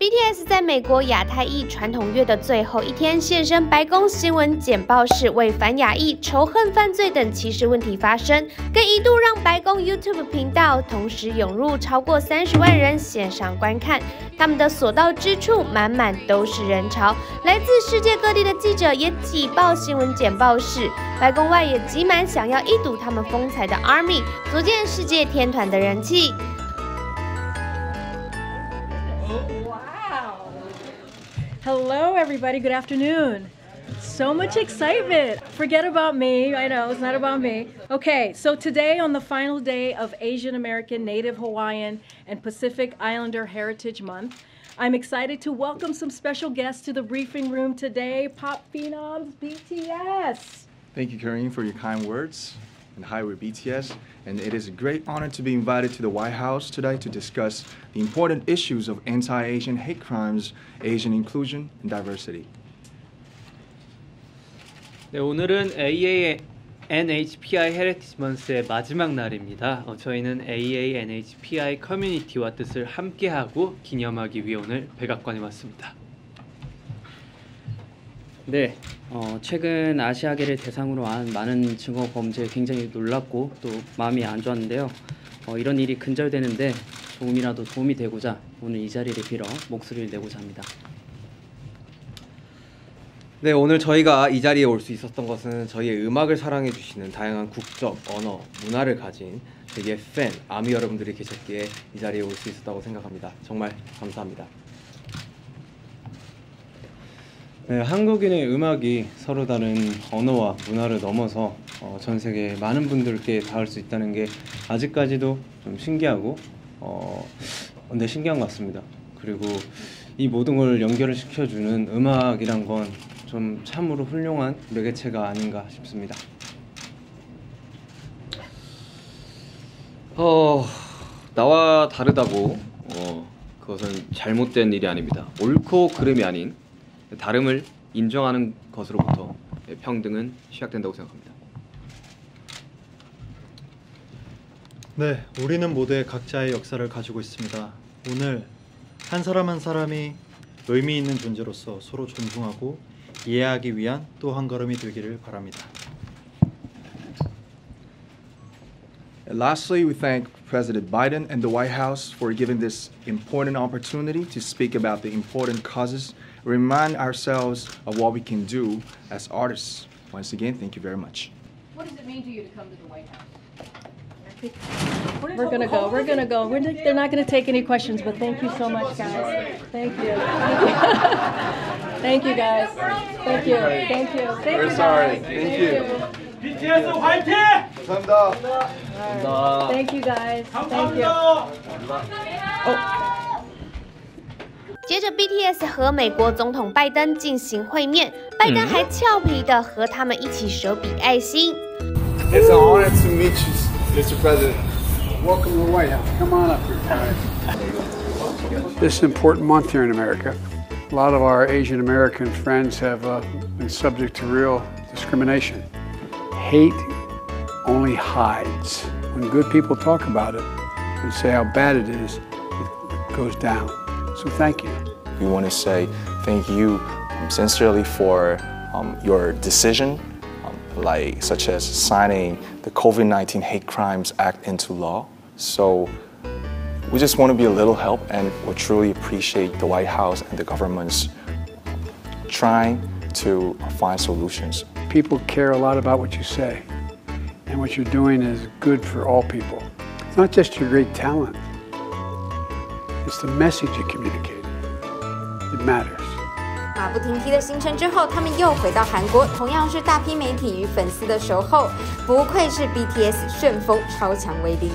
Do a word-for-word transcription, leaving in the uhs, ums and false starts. B T S 在美国亚太裔传统月的最后一天现身白宫新闻简报室，为反亚裔、仇恨犯罪等歧视问题发声，更一度让白宫 YouTube 频道同时涌入超过三十万人线上观看。他们的所到之处，满满都是人潮，来自世界各地的记者也挤爆新闻简报室，白宫外也挤满想要一睹他们风采的 A R M Y， 足见世界天团的人气。 Hello everybody, good afternoon. So much excitement. Forget about me, I know, it's not about me. Okay, so today on the final day of Asian American, Native Hawaiian, and Pacific Islander Heritage Month, I'm excited to welcome some special guests to the briefing room today, Pop Phenoms B T S. Thank you, Karine, for your kind words. And hi, we're B T S, and it is a great honor to be invited to the White House today to discuss the important issues of anti-Asian hate crimes, Asian inclusion, and diversity. 네, 오늘은 A A N H P I Heritage Month의 마지막 날입니다. 어, 저희는 A A N H P I 커뮤니티와 뜻을 함께하고 기념하기 위해 오늘 백악관에 왔습니다. 네, 어, 최근 아시아계를 대상으로 한 많은 증오 범죄에 굉장히 놀랐고 또 마음이 안 좋았는데요. 어, 이런 일이 근절되는데 조금이라도 도움이 되고자 오늘 이 자리를 빌어 목소리를 내고자 합니다. 네, 오늘 저희가 이 자리에 올 수 있었던 것은 저희의 음악을 사랑해 주시는 다양한 국적, 언어, 문화를 가진 저희의 팬, 아미 여러분들이 계셨기에 이 자리에 올 수 있었다고 생각합니다. 정말 감사합니다. 네, 한국인의 음악이 서로 다른 언어와 문화를 넘어서 어, 전 세계 많은 분들께 닿을 수 있다는 게 아직까지도 좀 신기하고 어, 네, 신기한 것 같습니다. 그리고 이 모든 걸 연결을 시켜주는 음악이란 건 좀 참으로 훌륭한 매개체가 아닌가 싶습니다. 어, 나와 다르다고 어, 그것은 잘못된 일이 아닙니다. 옳고 그름이 아닌 다름을 인정하는 것으로부터 평등은 시작된다고 생각합니다. 네, 우리는 모두 각자의 역사를 가지고 있습니다. 오늘 한 사람 한 사람이 의미 있는 존재로서 서로 존중하고 이해하기 위한 또 한 걸음이 되기를 바랍니다. And lastly, we thank President Biden and the White House for giving this important opportunity to speak about the important causes. Remind ourselves of what we can do as artists. Once again, thank you very much. What does it mean to you to come to the White House? We're gonna go. We're gonna go. We're they're not gonna take any questions, but thank you so much, guys. Thank you. Thank you, guys. Thank you. Thank you. We're sorry. Thank you. B T S White Hair. Thank you, guys. Thank you. Oh. 接着 B T S 和美国总统拜登进行会面，拜登还俏皮地和他们一起手比爱心。It's an honor to meet you, Mister President. Welcome to the White House. Come on up here. This is an important month here in America. A lot of our Asian American friends have uh, been subject to real discrimination. Hate only hides. When good people talk about it and say how bad it is, it goes down. So thank you. We want to say thank you um, sincerely for um, your decision, um, like such as signing the COVID nineteen Hate Crimes Act into law. So we just want to be a little help, and we truly appreciate the White House and the government's trying to find solutions. People care a lot about what you say, and what you're doing is good for all people. It's not just your great talent. It's the message you communicate. It matters. 马不停蹄的行程之后，他们又回到韩国，同样是大批媒体与粉丝的守候。不愧是B T S， 旋风超强威力。